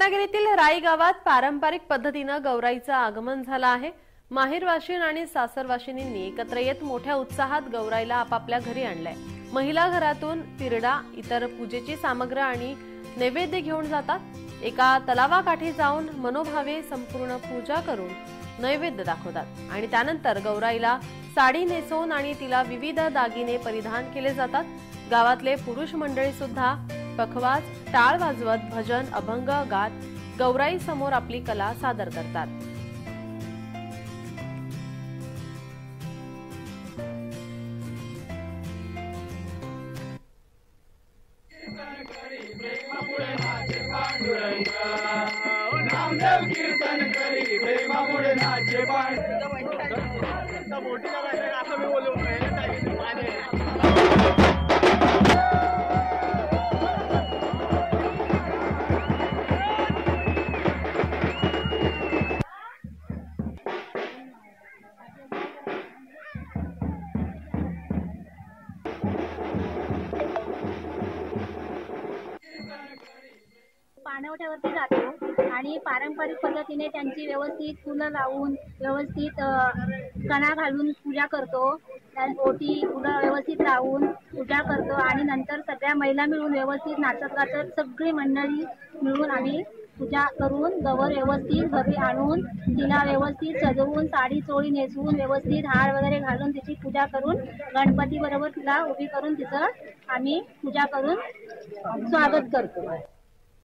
रत्नागिरीतील राई गावात पारंपरिक पद्धतीने गौराईचं आगमन झालं आहे। माहेरवाशीन आणि सासरवाशिनींनी एकत्र येत मोठ्या उत्साहात गौराईला आपापल्या घरी आणले। महिला घरातून तिरडा, इतर पूजेची सामग्री आणि नैवेद्य घेऊन जातात। एका तलावाकाठी जाऊन मनोभावे संपूर्ण पूजा करून नैवेद्य दाखवतात आणि त्यानंतर गौराईला साडी नेसून आणि तिला विविध दागिने परिधान केले जातात। गावातले पुरुष मंडळी सुद्धा पखवाज, टाळ वाजवत भजन, अभंग गात गौराई समोर आपली कला सादर करतात। पाणवठ्यावरती जातो आणि पारंपरिक पद्धतीने त्यांची व्यवस्थित फुलं लावून व्यवस्थित कणा घालून पूजा करतो। ओटी फुलं व्यवस्थित लावून पूजा करतो आणि नंतर सगळ्या महिला मिळून व्यवस्थित नाचत गाचत सगळी मंडळी मिळून आम्ही पूजा करून गौर व्यवस्थित घरी आणून तिला व्यवस्थित सजवून साडी चोळी नेसून व्यवस्थित हार वगैरे घालून तिची पूजा करून गणपती बरोबर तिला उभी करून तिचं आम्ही पूजा करून स्वागत करतो।